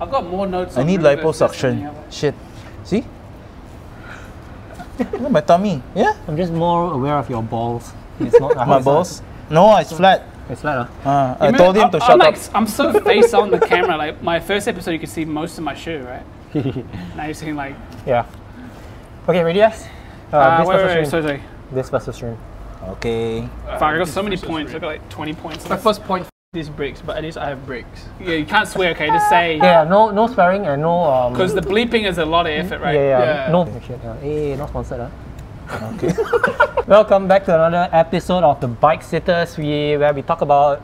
I've got more notes. I need liposuction. Shit. See? Look at my tummy. Yeah? I'm just more aware of your balls. It's not my balls? No, it's flat. It's flat, huh? I told him to shut up. I'm so face on the camera. Like, my first episode, you could see most of my shoe, right? Now you're seeing like... Yeah. Okay, ready, yes? Wait, sorry. This versus stream. Okay. I got so many points. I got like 20 points. My first point is bricks, but at least I have bricks. Yeah, you can't swear, okay? Just say... Yeah, no swearing and no... Because the bleeping is a lot of effort, right? Yeah. No... Hey, not sponsored, huh? Okay. Welcome back to another episode of the Bike Sitters, where we talk about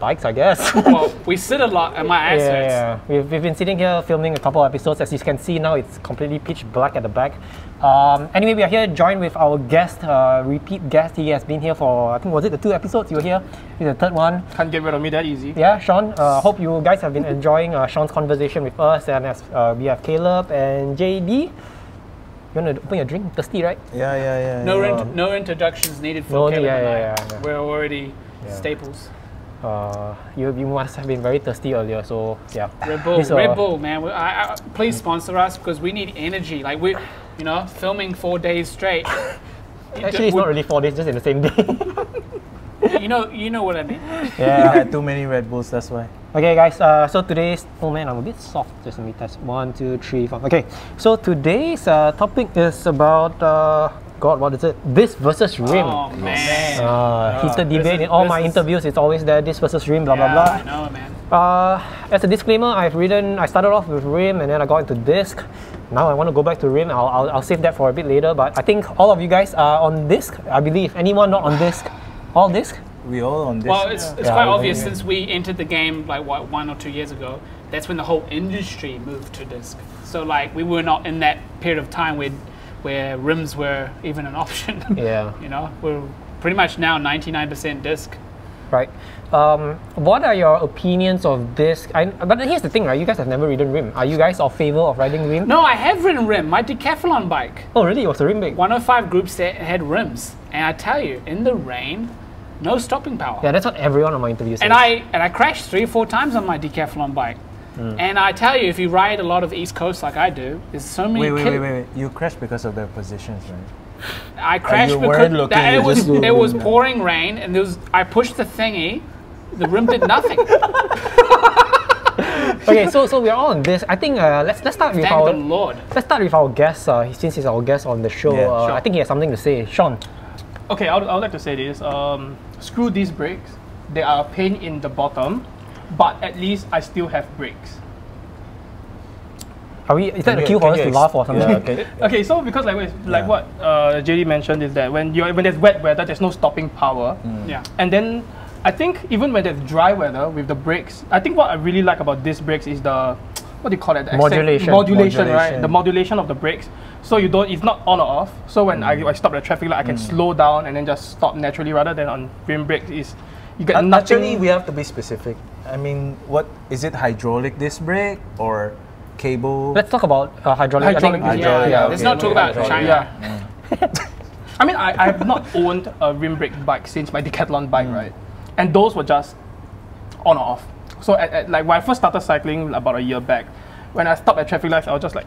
bikes, I guess. Well, we sit a lot and my ass hurts. Yeah. We've been sitting here filming a couple of episodes. As you can see now, it's completely pitch black at the back. Anyway, we are here joined with our guest, repeat guest. He has been here for, I think, was it the 2 episodes you were here? This is the 3rd one. Can't get rid of me that easy. Yeah, Sean. Hope you guys have been enjoying Sean's conversation with us. And as we have Caleb and JD. You want to open your drink? Thirsty, right? Yeah. No introductions needed for Caleb and I. We're already staples. You must have been very thirsty earlier, so yeah. Red Bull, man. Please sponsor us because we need energy. Like we're, filming 4 days straight. Actually, it's not really 4 days, just in the same day. you know what I mean. Yeah, I had too many Red Bulls, that's why. Okay guys, so today's, oh man, I'm a bit soft, just let me test, 1, 2, 3, 4, okay. So today's topic is about, God, what is it? This versus rim. Oh man. Heated debate in all my interviews, it's always there, this versus rim, blah, blah, blah. I know, man. As a disclaimer, I started off with rim and then I got into disc. Now I want to go back to rim, I'll save that for a bit later, but I think all of you guys are on disc, I believe. Anyone not on disc? All disc? We all on this. Well, it's quite obvious since we entered the game like what, 1 or 2 years ago. That's when the whole industry moved to disc. So like we were not in that period of time where rims were even an option. Yeah. We're pretty much now 99% disc. Right. What are your opinions of disc? But here's the thing, right? You guys have never ridden rim. Are you guys in favor of riding rim? No, I have ridden rim. My Decathlon bike. Oh really? What's the rim bike? 105 group set had rims, and I tell you, in the rain. No stopping power. Yeah, that's what everyone on my interview says. And I crashed 3 or 4 times on my Decathlon bike. Mm. And I tell you, if you ride a lot of East Coast like I do, there's so many... Wait. You crashed because of their positions, right? I crashed because it was pouring rain and I pushed the thingy, the rim did nothing. Okay, so we're all on this. I think let's start with Let's start with our guest, since he's our guest on the show. Yeah, I think he has something to say. Sean. Okay, I would like to say this. Screw these brakes. They are a pain in the bottom, but at least I still have brakes. Is that a cue for us to laugh or something? Yeah, okay. Okay, so because like what JD mentioned is that when there's wet weather, there's no stopping power. Mm. Yeah. And then I think even when there's dry weather with the brakes, I think what I really like about these brakes is the modulation, right? The modulation of the brakes. So you don't, it's not on or off. So when I stop the traffic light, I can slow down and then just stop naturally rather than on rim brakes. You get nothing. Actually, we have to be specific. I mean, what is it? Hydraulic disc brake or cable? Let's talk about hydraulic. Yeah. Let's not talk about China. Yeah. I mean, I have not owned a rim brake bike since my Decathlon bike, right? And those were just on or off. So like when I first started cycling about a year back, when I stopped at traffic lights, I was just like,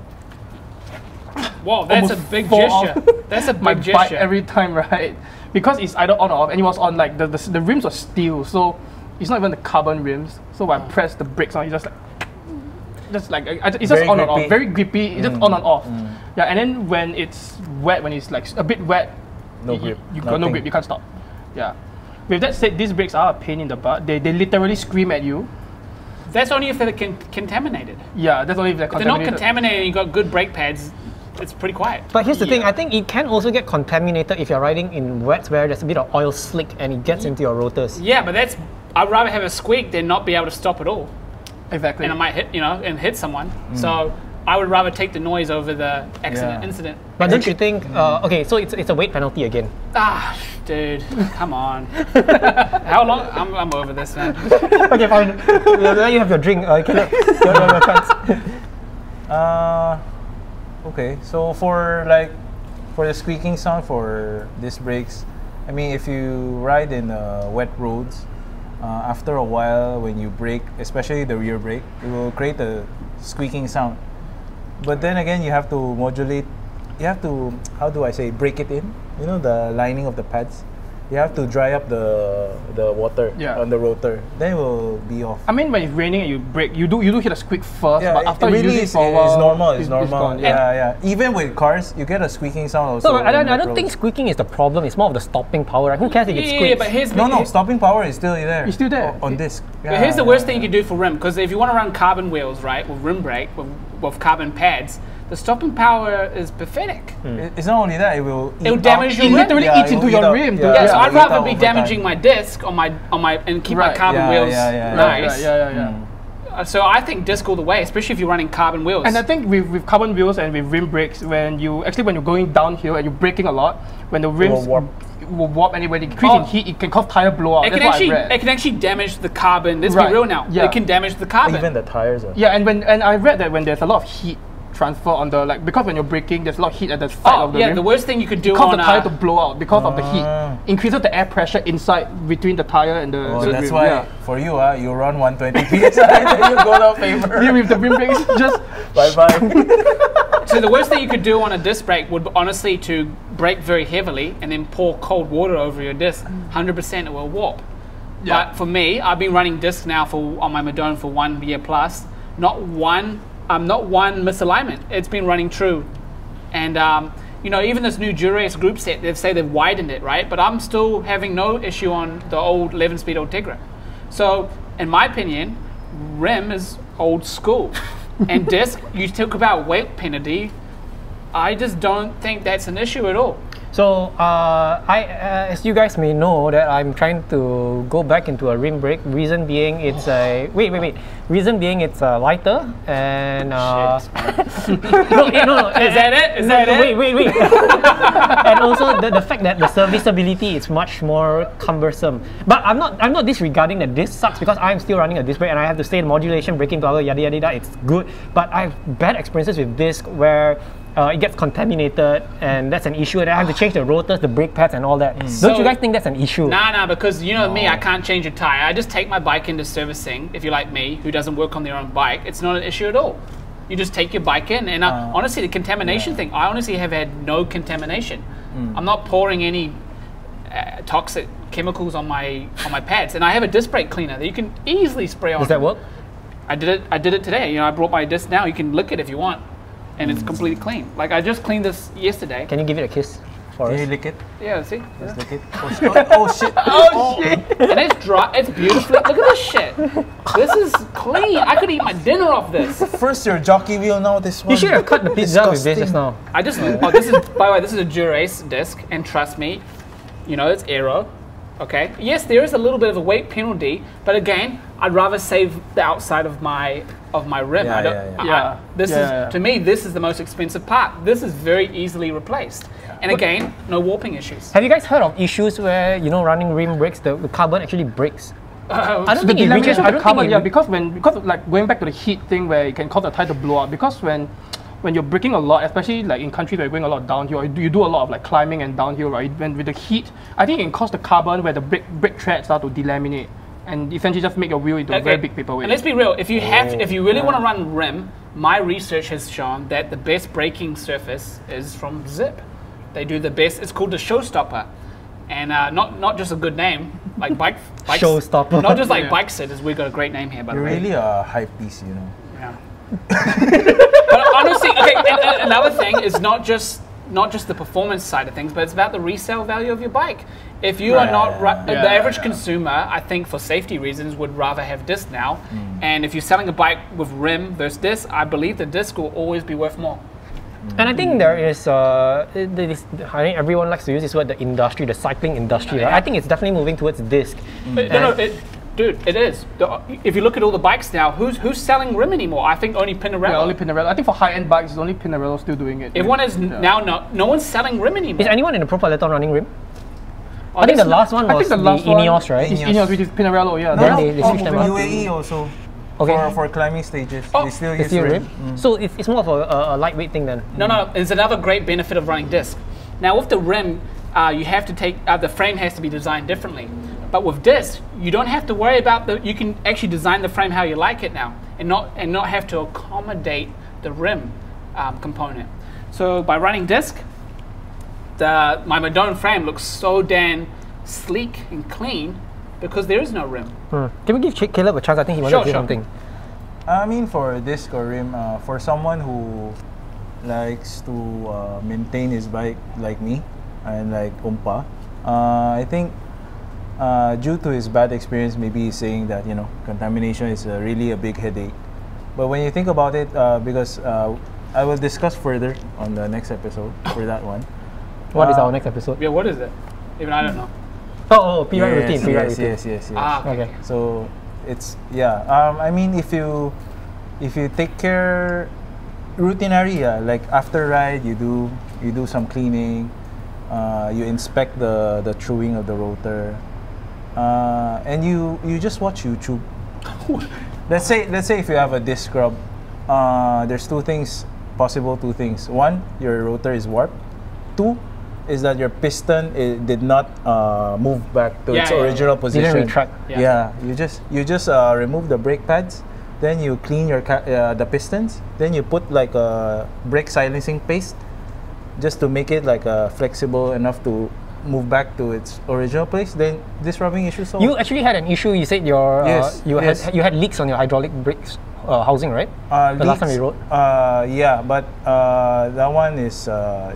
wow, that's a big gesture. That's a big gesture. Every time, right? Because it's either on or off, and it was on like the rims are steel, so it's not even the carbon rims. So when I press the brakes on, it's just like, it's just on and off, very grippy. It's just on and off. Yeah, and then when it's wet, when it's like a bit wet, you got no grip. You can't stop. Yeah. With that said, these brakes are a pain in the butt. They literally scream at you. That's only if they're contaminated. Yeah, that's only if they're contaminated. If they're not contaminated and you got good brake pads, it's pretty quiet. But here's the thing, I think it can also get contaminated if you're riding in wet where there's a bit of oil slick and it gets into your rotors. Yeah, but I'd rather have a squeak than not be able to stop at all. Exactly. And I might hit someone. Mm. So I would rather take the noise over the incident. But don't you think, okay, so it's a weight penalty again. Ah, dude, come on. How long? I'm over this, man. Okay, fine. Now you have your drink. Okay, so for the squeaking sound for disc brakes, I mean, if you ride in wet roads, after a while when you brake, especially the rear brake, it will create a squeaking sound. But then again, you have to modulate, you have to, how do I say, break it in, you know, the lining of the pads. You have to dry up the water on the rotor. Then it will be off. I mean, when it's raining, you break. You do hit a squeak first, but after you use it for a while, it's normal. It's normal. It's yeah. Even with cars, you get a squeaking sound also. No, I don't think squeaking is the problem. It's more of the stopping power. Like, who cares if it squeaks? Yeah, but here's no, stopping power is still there. It's still there on disc. Yeah, but here's the worst thing you can do for rim, because if you want to run carbon wheels, right, with rim brake, with carbon pads, the stopping power is pathetic. It's not only that, it will damage your rim. It literally eats into your rim. Yeah, so I'd rather be damaging my disc and keep my carbon wheels nice. So I think disc all the way, especially if you're running carbon wheels. And I think with carbon wheels and with rim brakes, when you're going downhill and you're braking a lot, when the rims will warp anyway, increasing heat, it can cause tire blowout. It can actually damage the carbon. Let's be real now. Yeah. It can damage the carbon. Even the tires. Yeah, and I read that when there's a lot of heat transfer on the, like, because when you're braking, there's a lot of heat at the side of the rim. The worst thing you could do on the tire to blow out because of the heat. Increases the air pressure inside between the tire and the rim. That's why for you, you run 120 psi, then you go down Faber. Yeah, with the rim brakes, just bye bye. So the worst thing you could do on a disc brake would honestly to brake very heavily and then pour cold water over your disc. 100% it will warp. Yeah. But for me, I've been running discs now on my Madone for 1 year plus. Not one misalignment. It's been running true, and you know, even this new Dura-Ace group set, they say they've widened it, right? But I'm still having no issue on the old 11-speed Ultegra. So, in my opinion, rim is old school, and disc. You talk about weight penalty. I just don't think that's an issue at all. So, as you guys may know, that I'm trying to go back into a rim brake. Reason being, it's a Reason being, it's lighter and. Is that it? Wait. And also the fact that the serviceability is much more cumbersome. But I'm not disregarding that this sucks, because I'm still running a disc brake and I have to stay in modulation, braking power, yada yada yada. It's good, but I've bad experiences with disc where. It gets contaminated, and that's an issue. And I have to change the rotors, the brake pads, and all that. So don't you guys think that's an issue? Nah, because you know me, I can't change a tire. I just take my bike into servicing. If you're like me, who doesn't work on their own bike, it's not an issue at all. You just take your bike in, and honestly, the contamination thing, I honestly have had no contamination. I'm not pouring any toxic chemicals on my pads, and I have a disc brake cleaner that you can easily spray on. Does that work? I did it today. You know, I brought my disc now. You can lick it if you want. And it's completely clean. Like, I just cleaned this yesterday. Can you give it a kiss for us? Can you lick it? Yeah, see? Let's lick it. Oh shit. Oh shit. And it's dry. It's beautiful. Look at this shit. This is clean. I could eat my dinner off this. First your jockey wheel, now this one. You should have cut the pizza with this just now. I just, by the way, this is a Dura-Ace disc. And trust me, you know, it's aero. Okay. Yes, there is a little bit of a weight penalty, but again, I'd rather save the outside of my rim. To me, this is the most expensive part. This is very easily replaced, and again, no warping issues. Have you guys heard of issues where, you know, running rim brakes, the carbon actually breaks? I don't think it reaches the carbon, because like going back to the heat thing where it can cause the tire to blow out, because when you're braking a lot, especially like in countries where you're going a lot downhill, or you do a lot of like climbing and downhill, right? When with the heat, I think it can cause the carbon where the brake treads start to delaminate, and essentially just make your wheel into a very big paperweight. And let's be real, if you really want to run rim, my research has shown that the best braking surface is from Zip. They do the best. It's called the Showstopper, and not just a good name like bike Showstopper. Not just like Bike Sitters. We've got a great name here, by the way. You're really a hype beast, you know. Yeah. But honestly, okay. And another thing is not just the performance side of things, but it's about the resale value of your bike. If you are not the average consumer, I think for safety reasons would rather have disc now. And if you're selling a bike with rim versus disc, I believe the disc will always be worth more. And I think there is, I think everyone likes to use this word, the industry, the cycling industry. Right? I think it's definitely moving towards disc. Dude, it is. If you look at all the bikes now, who's selling rim anymore? I think only Pinarello. Yeah, only Pinarello. I think for high-end bikes, it's only Pinarello still doing it. Everyone is now. No one's selling rim anymore. Is anyone in the Pro Peloton running rim? I think the last one was Ineos, right? Ineos, which is Pinarello. Yeah. Then they switched them up. UAE also. Okay. For climbing stages, they still use rim. So it's more of a lightweight thing then. No, it's another great benefit of running disc. Now with the rim, you have to take the frame has to be designed differently. But with disc, you don't have to worry about you can actually design the frame how you like it now. and not have to accommodate the rim component. So by running disc, my Madone frame looks so damn sleek and clean because there is no rim. Can we give Caleb a chance? I think he wanted to do something. I mean, for disc or rim, for someone who likes to maintain his bike like me and like Umpa, I think due to his bad experience, maybe he's saying that, you know, contamination is really a big headache. But when you think about it, because I will discuss further on the next episode for that one. What is our next episode? Yeah, what is it? Even I don't know. Oh, P-Ride routine. Yes. Ah, okay. So it's, yeah. I mean, if you take care, routine area, like after ride, you do some cleaning. You inspect the truing of the rotor, and you just watch YouTube. let's say if you have a disc scrub, there's two things possible. One, your rotor is warped. Two, is that your piston did not move back to its original position. Didn't retract. You just remove the brake pads, then you clean your the pistons, then you put like a brake silencing paste, just to make it like flexible enough to move back to its original place. Then this rubbing issue solved. You actually had an issue. You said your you had leaks on your hydraulic brakes housing, right? The leaks, last time we rode. Yeah, but that one is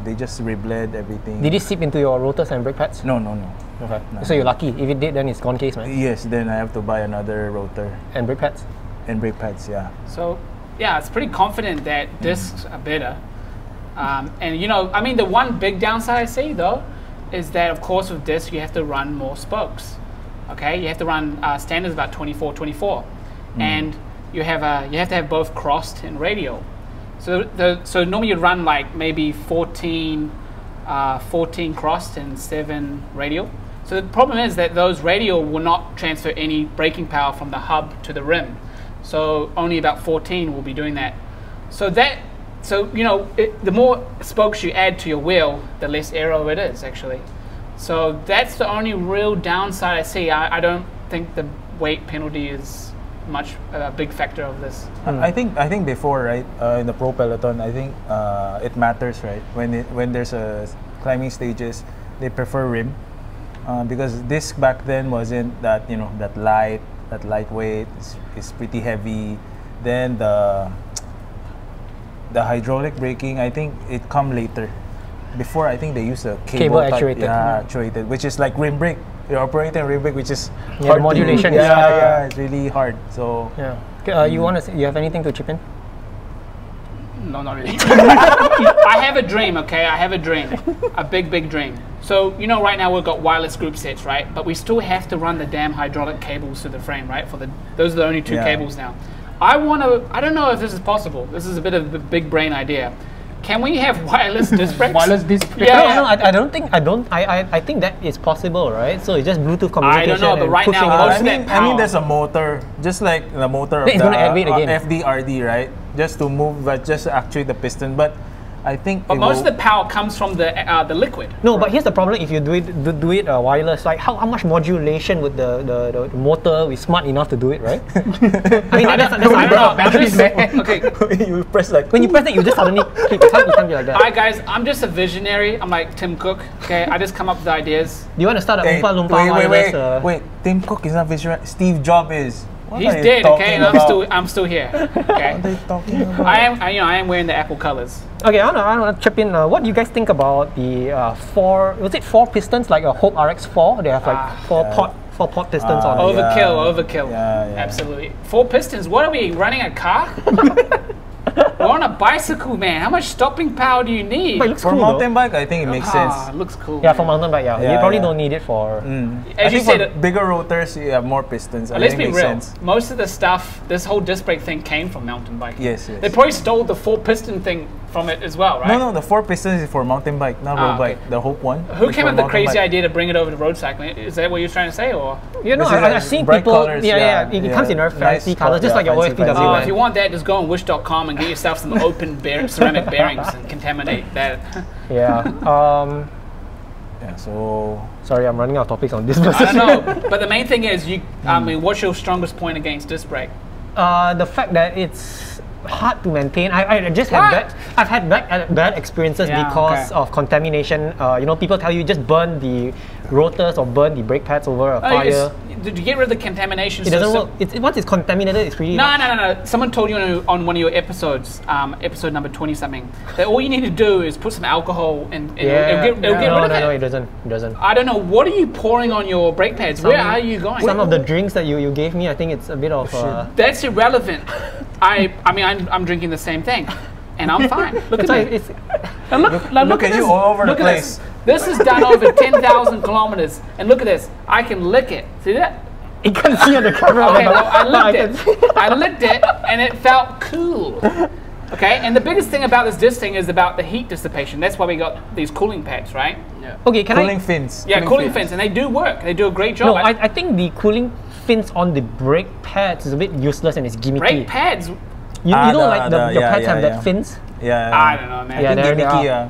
they just rebled everything. Did it seep into your rotors and brake pads? No. Okay. No. So you're lucky. If it did, then it's gone case, man. Yes. Then I have to buy another rotor and brake pads. Yeah. So yeah, it's pretty confident that discs are better. And you know, I mean, the one big downside I see though is that, of course, with disc you have to run more spokes. Okay, you have to run standards about 24-24, and you have to have both crossed and radial. So so normally you run like maybe 14 crossed and 7 radial. So the problem is that those radial will not transfer any braking power from the hub to the rim. So only about 14 will be doing that. So you know, the more spokes you add to your wheel, the less aero it is actually. So that's the only real downside I see. I don't think the weight penalty is much a big factor of this. I think before, right, in the pro peloton, I think it matters, right, when there's a climbing stages, they prefer rim because disc back then wasn't that, you know, that lightweight. It's pretty heavy. Then the hydraulic braking, I think it come later. Before, I think they used a cable actuated. Yeah, actuated, which is like rim brake. You're operating rim brake, which is hard. The modulation is hard. Yeah, it's really hard. So yeah, you have anything to chip in? No, not really. I have a dream. Okay, I have a dream, a big dream. So you know, right now we've got wireless group sets, right? But we still have to run the damn hydraulic cables to the frame, right? For those are the only two cables now. I don't know if this is possible. This is a bit of a big brain idea. Can we have wireless disc brakes? Wireless disc brakes? Yeah. No, I think that is possible, right? So it's just Bluetooth communication. I don't know, but right now, I mean, there's a motor, just like the motor of the FDRD, right? Just to move, just to actuate the piston. But most of the power comes from the liquid. No, right? But here's the problem: if you do it wireless, like how much modulation would the motor be smart enough to do it, right? I mean, that's okay. You press like when you press it, you just suddenly click. You can't be like that. All right, guys, I'm just a visionary. I'm like Tim Cook. Okay, I just come up with the ideas. Do you want to start an Oompa Loompa wireless? Wait, Tim Cook is not visionary. Steve Jobs is. He's dead, okay, and I'm still here. Okay. What are they talking about? I am wearing the Apple colors. Okay, I wanna chip in. What do you guys think about the four pistons, like a Hope RX4? They have like four pot pistons on it. Overkill. Yeah. Absolutely. Four pistons. What are we running, a car? We're on a bicycle, man. How much stopping power do you need? But it looks for mountain bike, I think it makes sense. It looks cool. Yeah, man. For mountain bike, yeah. You probably don't need it for... As you said, bigger rotors, you have more pistons. Let's be real. Sense. Most of the stuff, this whole disc brake thing came from mountain bike. Yes. They probably stole the four-piston thing from it as well, right? No, the four pistons is for mountain bike, not road bike. The Hope one. Who came up with the crazy idea to bring it over to road cycling? Is that what you're trying to say, or? You know, I've seen people. Colors, it comes in very fancy colors, just like your OFPW. Oh, if you want that, just go on wish.com and get yourself some open ceramic bearings and contaminate that. Yeah. Yeah. So sorry, I'm running out of topics on this. I don't know, but the main thing is, I mean, what's your strongest point against disc brake? The fact that it's hard to maintain. I just had bad, I've had bad experiences because of contamination. You know, people tell you just burn the rotors or burn the brake pads over a fire. Did you get rid of the contamination? It doesn't work. Once it's contaminated, it's really no. Someone told you on one of your episodes, episode number 20-something, that all you need to do is put some alcohol and it'll get rid of it. No, it doesn't. I don't know. What are you pouring on your brake pads? Where are you going? Some of the drinks that you gave me, I think it's a bit of. That's irrelevant. I mean, I'm drinking the same thing, and I'm fine. Look at me. Look at you all over the place. This is done over 10,000 kilometers, and look at this. I can lick it. See that? You couldn't see on the camera. Okay, well, I licked it, and it felt cool. Okay, and the biggest thing about this disc thing is about the heat dissipation. That's why we got these cooling pads, right? Yeah. Okay, cooling fins. Yeah, cooling fins, and they do work. They do a great job. No, I think the cooling fins on the brake pads is a bit useless and it's gimmicky. Brake pads? You know, like your pads have that fins? Yeah, I don't know, man. Yeah,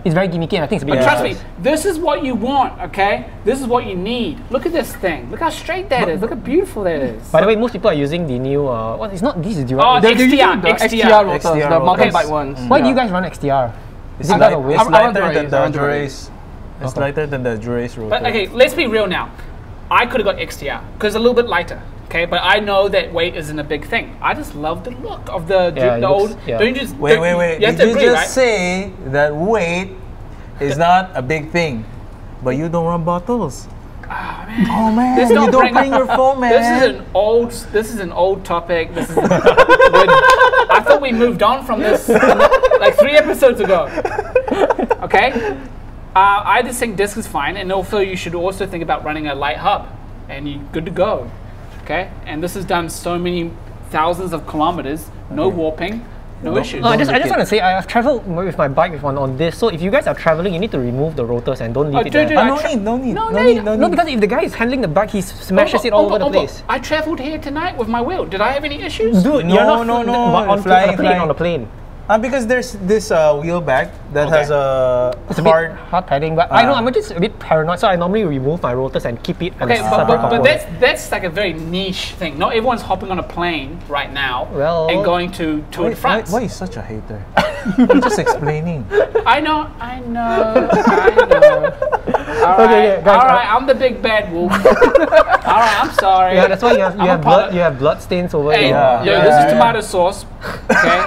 it's very gimmicky, and I think it's a bit. But trust me, this is what you want, okay? This is what you need. Look at this thing. Look how straight that is. Look how beautiful that is. By the way, most people are using the new. What? It's not. This is Dura. Oh, XTR rotors, the mountain bike ones. Why do you guys run XTR? It's lighter than the Dura-Ace. It's lighter than the Dura-Ace rotor. But okay, let's be real now. I could have got XTR because it's a little bit lighter. Okay, but I know that weight isn't a big thing. I just love the look of the old. Yeah. Don't you just wait? Did you just say that weight is not a big thing, but you don't run bottles? Oh man! Oh man! You don't bring your phone, man. This is an old topic. This is. I thought we moved on from this like 3 episodes ago. Okay, I just think disc is fine, and also you should also think about running a light hub, and you're good to go. Okay, and this has done so many thousands of kilometers, no warping, no issues. I just want to say, I've traveled with my bike on this, so if you guys are traveling, you need to remove the rotors and don't leave it there. No need. No, because if the guy is handling the bike, he smashes it all over the place. I traveled here tonight with my wheel. Did I have any issues? Dude, no, on a plane. Because there's this wheel bag that has a hard padding, but I know I'm just a bit paranoid, so I normally remove my rotors and keep it. Okay, but that's like a very niche thing. Not everyone's hopping on a plane right now and going to Tour de France. Why are you such a hater? I'm just explaining. I know. All right, I'm the big bad wolf. All right, I'm sorry. Yeah, that's why you have blood stains over here. This is tomato sauce. Okay,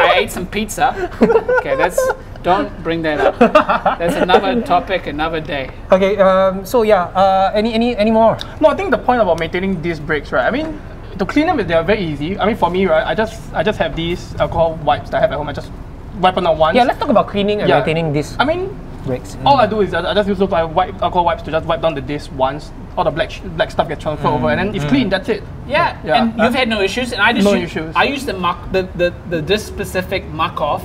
I ate some pizza. Okay, don't bring that up. That's another topic, another day. Okay, so yeah, any more? No, I think the point about maintaining these brakes, right? I mean, to clean them, they're very easy. I mean, for me, right, I just have these alcohol wipes that I have at home. I just wipe on once. Yeah, let's talk about cleaning and maintaining this. I mean. Mm. All I do is I just use those alcohol wipes to just wipe down the disc once. All the black stuff gets transferred over, and then it's clean. That's it. Yeah, and you've had no issues, and I just use the disc specific muck off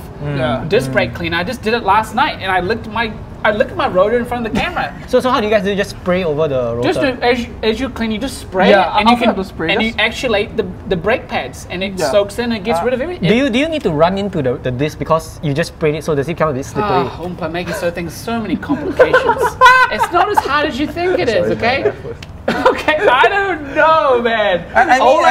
disc brake cleaner. I just did it last night, and I licked my rotor in front of the camera. So how do you guys do? You just spray over the rotor? Just as you clean, you just spray. Yeah, and you actuate the brake pads, and it soaks in and gets rid of everything. Do you need to run into the disc because you just sprayed it? So does it come a bit slippery? Oh, Humpa, making so many complications. It's not as hard as you think it is. Okay. Okay, I don't know, man. I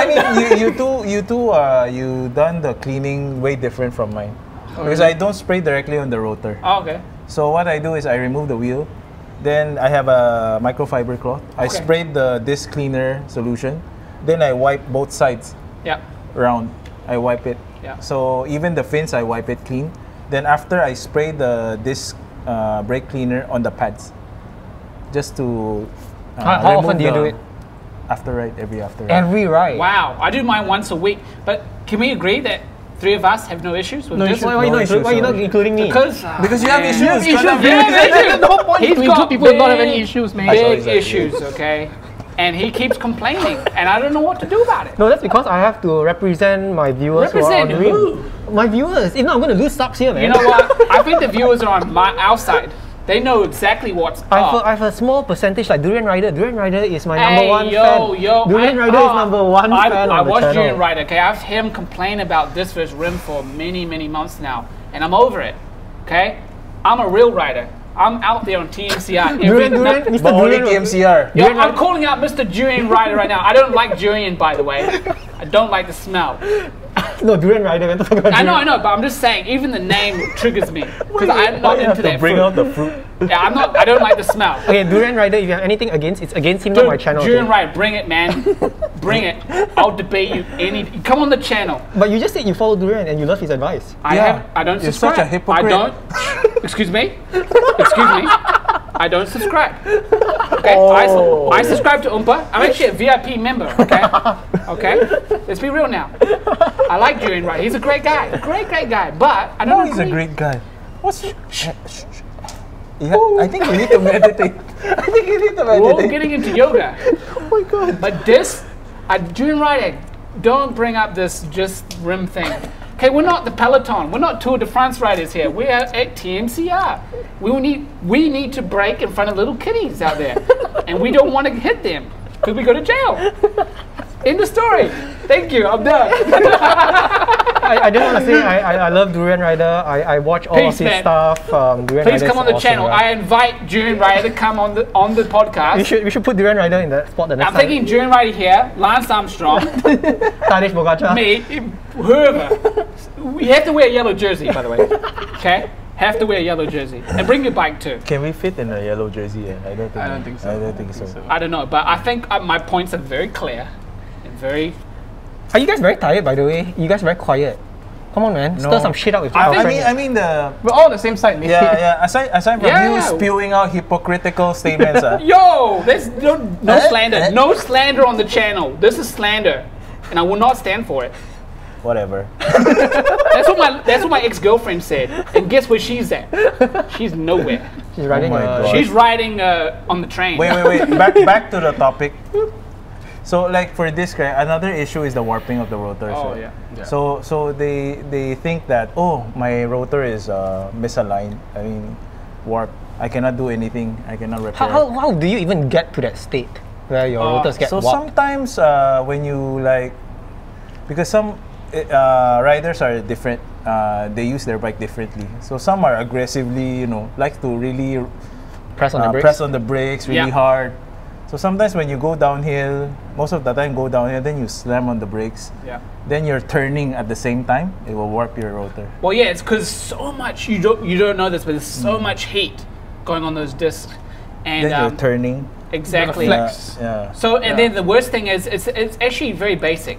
mean, you done the cleaning way different from mine because I don't spray directly on the rotor. Oh, okay. So what I do is I remove the wheel, then I have a microfiber cloth. I sprayed the disc cleaner solution, then I wipe both sides around. I wipe it. Yeah. So even the fins, I wipe it clean. Then after I spray the disc brake cleaner on the pads, just to how often do you do it? After ride, every after ride. Every ride. Wow, I do mine once a week. But can we agree that? 3 of us have no issues with this? Why are you not including me? Because you have issues. People do not have any issues, man. Big issues, okay? And he keeps complaining, and I don't know what to do about it. No, that's because I have to represent my viewers. Represent who? My viewers. If not, I'm going to lose subs here, man. You know what? I think the viewers are on our side. They know exactly what's up. I have a small percentage like Durian Rider. Durian Rider is my number one fan. Durian Rider is number one fan. I watched Durian Rider, okay? I've heard him complain about this versus rim for many, many months now. And I'm over it, okay? I'm a real rider. I'm out there on TMCR. Mr. Durian TMCR. I'm calling out Mr. Durian Rider right now. I don't like Durian, by the way. I don't like the smell. No, Durian Rider. We're talking about I know, but I'm just saying, even the name triggers me because I'm not into that. Bring out the fruit. Yeah, I'm not. I don't like the smell. Okay, Durian Rider. If you have anything against, it's against him on my channel. Durian Rider, bring it, man. Bring it. I'll debate you. Come on the channel. But you just said you follow Durian and you love his advice. I don't subscribe. You're such a hypocrite. I don't. Excuse me. Excuse me. I don't subscribe. Okay, oh. I subscribe to Oompa. I'm actually a VIP member. Okay, Let's be real now. I like Julian Wright. He's a great guy. Great guy. But I don't. He's a great guy. What's? Yeah, I think you need to meditate. We're getting into yoga. Oh my god. But this, Julian Wright, don't bring up this just rim thing. Okay, we're not the Peloton. We're not Tour de France riders here. We're at TMCR. We need to break in front of little kiddies out there, and we don't want to hit them because we go to jail. End of story. Thank you. I'm done. I just want to say I love Durian Rider. I watch all of his stuff. Please come on the channel. I invite Durian Rider to come on the podcast. We should put Durian Rider in the spot the next time. I'm thinking Durian Rider here, Lance Armstrong, Tadej Pogacar, me, whoever. We have to wear a yellow jersey, by the way. Okay. Have to wear a yellow jersey and bring your bike too. Can we fit in a yellow jersey? I don't think so. I don't know, but I think my points are very clear. Are you guys very tired, by the way? You guys are very quiet. Come on, man. No. Stir some shit up with I mean, we're all on the same side, mate. Yeah. Aside from you spewing out hypocritical statements. Yo! There's no slander. No slander on the channel. This is slander. And I will not stand for it. Whatever. that's what my ex-girlfriend said. And guess where she's at? She's nowhere. She's riding, on the train. Wait. Back to the topic. So like for this guy, another issue is the warping of the rotors. Oh, right? Yeah. So they think that, oh, my rotor is misaligned. I mean, warped. I cannot do anything. I cannot repair. How do you even get to that state where your rotors get warped? So sometimes when you because some riders are different. They use their bike differently. So some are aggressively, like to really press on the brakes. Press on the brakes really hard. So sometimes when you go downhill, most of the time go downhill, then you slam on the brakes. Yeah. Then you're turning at the same time, it will warp your rotor. Well, yeah, it's because so much, you don't know this, but there's so much heat going on those discs. And then you're turning. Exactly. Flex. Yeah. So, and then the worst thing is, it's actually very basic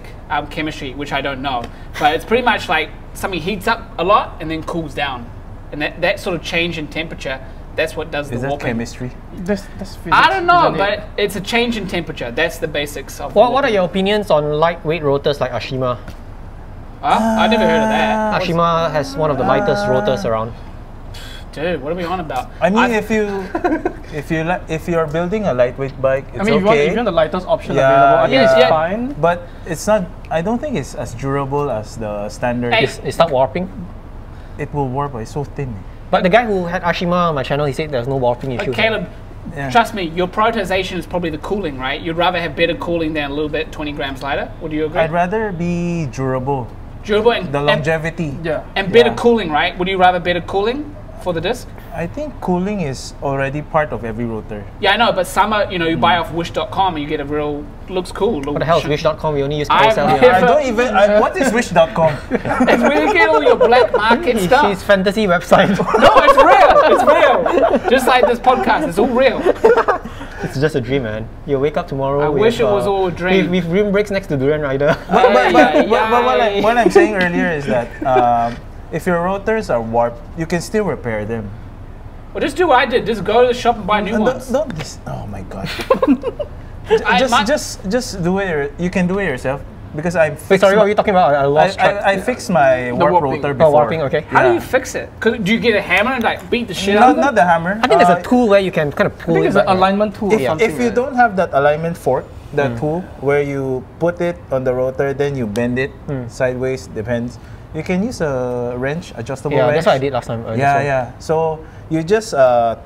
chemistry, which I don't know. But it's pretty much like something heats up a lot and then cools down. And that sort of change in temperature, that's what does the warping. Is that chemistry? That's physics. I don't know, but it's a change in temperature. That's the basics of What are your opinions on lightweight rotors like Ashima? I never heard of that. Ashima has one of the lightest rotors around. Dude, what are we on about? I mean, if you're building a lightweight bike, it's okay. I mean, if you want the lightest option available, I think it's fine. But it's not. I don't think it's as durable as the standard. Hey. It's not warping. It will warp. It's so thin. But the guy who had Ashima on my channel, he said there's no warping issue. Caleb, trust me, your prioritization is probably the cooling, right? You'd rather have better cooling than a little bit 20 grams lighter? Would you agree? I'd rather be durable. Durable and the longevity. And better cooling, right? Would you rather better cooling for the disc? I think cooling is already part of every rotor. Yeah, I know, but some are, you buy off wish.com and you get a real, looks cool. What the hell is wish.com? We only use carousel. I don't even, what is wish.com? It's where you get all your black market stuff. It's fantasy website. No, it's real, it's real. Just like this podcast, it's all real. It's just a dream, man. You'll wake up tomorrow. I wish it was all a dream. With rim brakes next to Durian Rider. But what I'm saying earlier is that if your rotors are warped, you can still repair them. Well, just do what I did. Just go to the shop and buy new ones. Oh my god. just do it. You can do it yourself because I. Wait, sorry, what are you talking about? I lost track. I fixed my warping rotor before. Oh, warping. Okay. Yeah. How do you fix it? Do you get a hammer and beat the shit out of it? Not the hammer. I think there's a tool where you can kind of pull it. I think there's an alignment tool. If you don't have that alignment fork, that tool where you put it on the rotor, then you bend it sideways. Depends. You can use a wrench, adjustable wrench. Yeah, that's what I did last time. So you just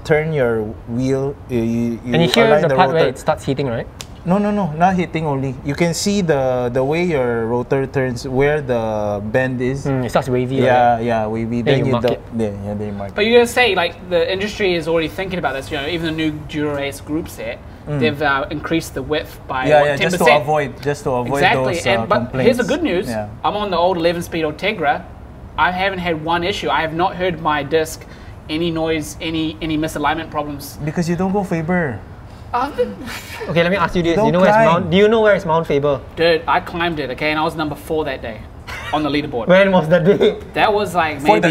turn your wheel, you align the rotor. And you hear the part where it starts heating, right? No, not hitting only. You can see the way your rotor turns, where the bend is. It starts wavy. Yeah, right? Yeah, wavy. Then you mark it. Yeah, then you mark it. But you're going to say, like, the industry is already thinking about this. You know, even the new Dura-Ace group set, they've increased the width by 10%. Yeah, just to avoid exactly. those complaints. But here's the good news. Yeah. I'm on the old 11-speed Ultegra. I haven't had one issue. I have not heard my disc, any noise, any misalignment problems. Because you don't go Faber. Okay, let me ask you this. Do you know where is Mount Faber? Dude, I climbed it, okay, and I was number 4 that day on the leaderboard. When was that day? That was like maybe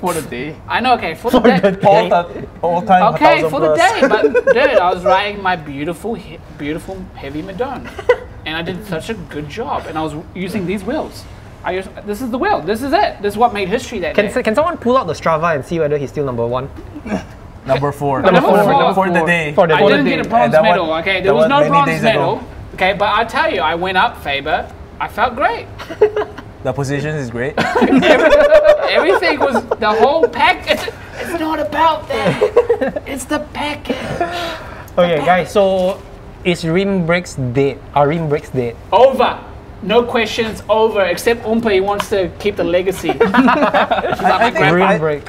for the day. I know, okay, for the day. All time. Okay, for the day. But dude, I was riding my beautiful heavy Madone, and I did such a good job. And I was using these wheels. This is the wheel. This is it. This is what made history that day. Can someone pull out the Strava and see whether he's still number 1? Number 4. Number four for the day. I didn't get a bronze medal. Okay, there was no bronze medal. Okay, but I tell you, I went up Faber. I felt great. The position is great. Everything was the whole package. It's not about that. It's the package. Okay, guys. So, is rim brakes dead? Are rim brakes dead? Over. No questions, over, except Umpa wants to keep the legacy.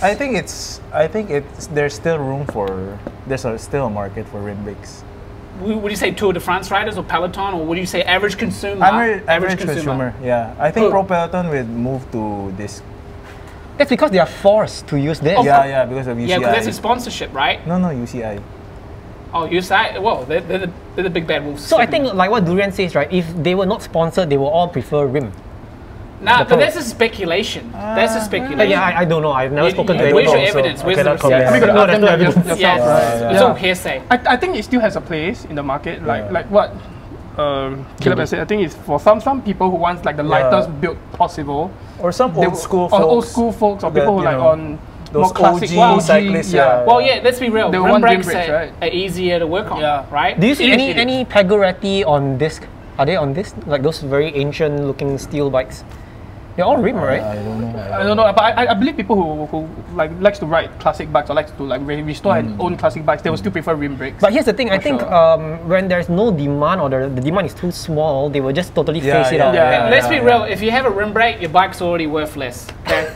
I think there's still a market for rim brakes. Would you say Tour de France riders or Peloton, or would you say average consumer? Average consumer, yeah. I think Pro Peloton will move to this. That's because they are forced to use this. Yeah, because of UCI. Yeah, because that's a sponsorship, right? No, UCI. Oh, UCI? Well, they're the big bad wolves. So I think, like what Durian says, right? If they were not sponsored, they will all prefer rim. Nah, but that's a speculation. Yeah, I don't know. I've never spoken to anyone. Where's your evidence? Where's the receipt? No, there's no evidence. Yeah, it's all hearsay. I think it still has a place in the market, like what Caleb has said. I think it's for some people who want like the lightest build possible, or some old school folks, or people who like on. Those classic OG cyclists, yeah. Well, yeah, let's be real. The rim brakes are easier to work on, right? Do you see any Pegoretti on disc? Are they on disc? Like those very ancient looking steel bikes? They're all rim, right? I don't know, but I believe people who likes to ride classic bikes or likes to like restore and own classic bikes, they will still prefer rim brakes. But here's the thing, I think when there's no demand or the demand is too small, they will just totally phase it out. Let's be real, if you have a rim brake, your bike's already worthless. Okay?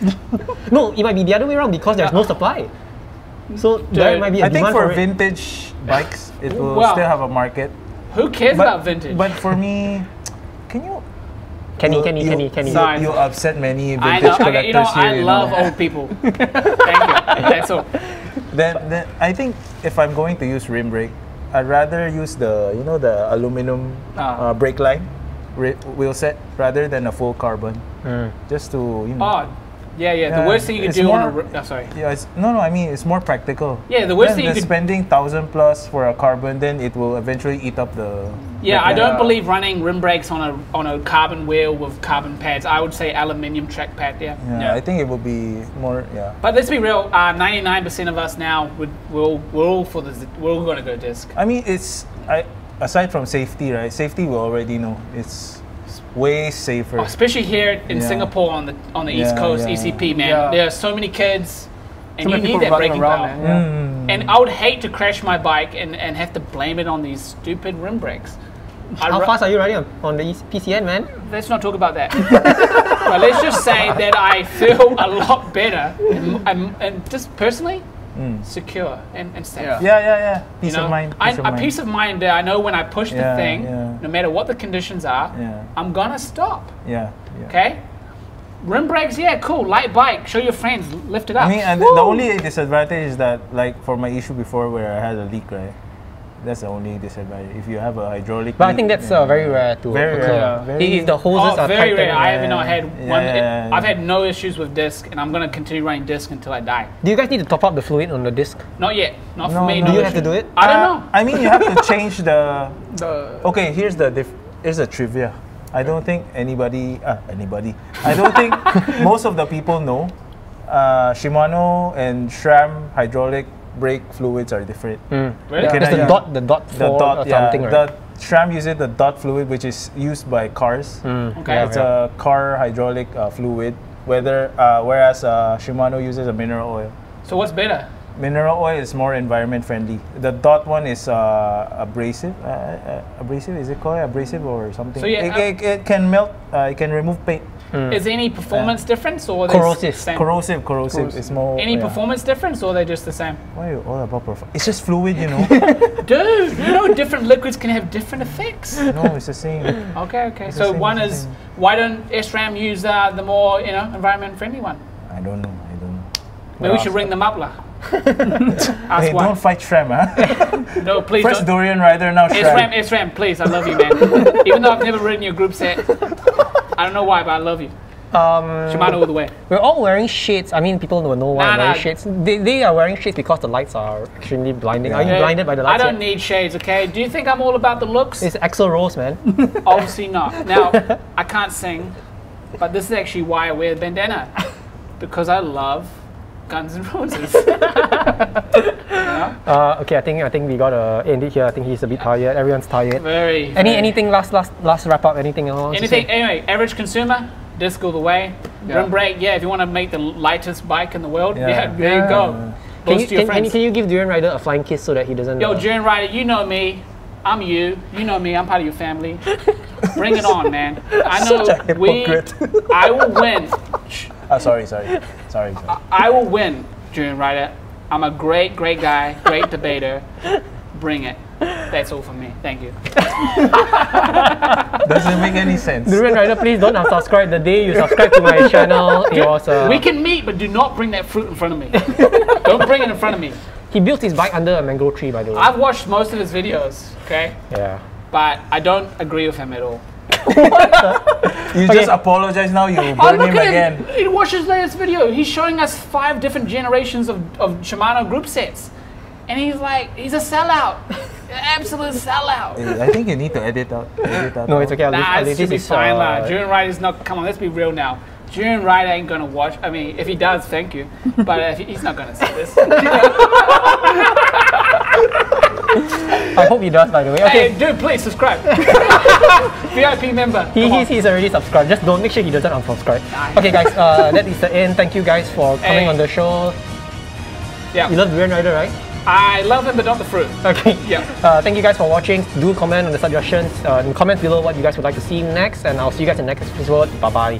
No, it might be the other way around because there's no supply. So there might be a demand for vintage bikes, it will still have a market. Who cares about vintage? But for me, Kenny. You upset many vintage collectors here. I love old people. Thank you. That's all. Then I think if I'm going to use rim brake, I'd rather use the aluminum brake line wheel set rather than a full carbon. Just to the worst thing you can do on a rim. I mean it's more practical. Yeah, the worst thing you could spending 1,000+ for a carbon, then it will eventually eat up the. Yeah, I don't believe running rim brakes on a carbon wheel with carbon pads. I would say aluminium track pad. I think it will be more. Yeah. But let's be real. 99% of us now we're all gonna go disc. I mean, aside from safety, right? Safety we already know it's way safer, especially here in Singapore on the East Coast. ECP, man, there are so many kids, and you need that braking power. And I would hate to crash my bike and have to blame it on these stupid rim brakes. How fast are you riding on the PCN, man? Let's not talk about that. But let's just say that I feel a lot better, and just personally. Secure and safe. Peace of mind. Peace of mind. I know when I push the thing, no matter what the conditions are, I'm gonna stop. Okay. Rim brakes, cool. Light bike. Show your friends. Lift it up. I mean, and the only disadvantage is that, like, for my issue before where I had a leak, right? That's the only disadvantage. If you have a hydraulic, but leak, I think that's very rare to occur. If the hoses are very rare. I have not had one. I've had no issues with disc, and I'm gonna continue running disc until I die. Do you guys need to top up the fluid on the disc? Not yet. Not for me. Do you have to do it? I don't know. I mean, you have to change the. Okay, here's the trivia. I don't think I don't think most of the people know. Shimano and SRAM hydraulic brake fluids are different. Really? It's the dot something, right? The SRAM uses the dot fluid, which is used by cars. It's a car hydraulic fluid, whereas Shimano uses a mineral oil. So what's better? Mineral oil is more environment friendly. The dot one is abrasive. Is it called abrasive or something? So yeah, it can melt. It can remove paint. Mm. Is there any performance difference, or corrosive? Corrosive is more. Any performance difference, or they're just the same? Why are you all about performance? It's just fluid, you know. Dude, you know different liquids can have different effects. No, it's the same. Okay, okay. It's so same, one is same. Why don't SRAM use the more environment friendly one? I don't know. Maybe we should ring them up, lah. Hey, don't fight SRAM, huh? No, please. First don't. Durian Rider, now SRAM. SRAM, please, I love you, man. Even though I've never ridden your group set, I don't know why, but I love you. Shimano all the way. We're all wearing shades. I mean, people don't know why I'm wearing shades. They are wearing shades because the lights are extremely blinding. Yeah. Are you blinded by the lights? I don't need shades, okay? Do you think I'm all about the looks? It's Axl Rose, man. Obviously not. Now, I can't sing, but this is actually why I wear a bandana. Because I love Guns N' Roses. Okay, I think we gotta end it here. I think he's a bit tired. Everyone's tired. Very. Anything last wrap up? Anything else? Anything? Anyway, average consumer, disc all the way. Yeah. Rim brake. Yeah, if you want to make the lightest bike in the world, there you go. Can you give Durian Rider a flying kiss so that he doesn't? Yo, Durian Rider, you know me. I'm you. You know me. I'm part of your family. Bring it on, man. I know I will win. Oh, sorry. I will win, Durian Rider. I'm a great, great guy, great debater. Bring it. That's all from me. Thank you. Doesn't make any sense. Durian Rider, please don't unsubscribe. The day you subscribe to my channel, it was we can meet, but do not bring that fruit in front of me. Don't bring it in front of me. He built his bike under a mango tree, by the way. I've watched most of his videos, okay? Yeah. But I don't agree with him at all. What the? You just apologize now, you burn him again. He watches this video. He's showing us 5 different generations of Shimano group sets. And he's like, he's a sellout. Absolute sellout. I think you need to edit out. No, it's okay. This should be fine. Durian Rider's not, come on, let's be real now. Durian Rider ain't gonna watch. I mean, if he does, thank you. But he's not gonna see this. I hope he does, by the way. Okay. Hey, dude, please subscribe. VIP member. He's already subscribed. Just don't make sure he doesn't unsubscribe. Nice. Okay, guys, that is the end. Thank you guys for coming on the show. Yeah. You love Durian Rider, right? I love him, but not the fruit. Okay. Yeah. Thank you guys for watching. Do comment on the suggestions. Comment below what you guys would like to see next, and I'll see you guys in the next episode. Bye bye.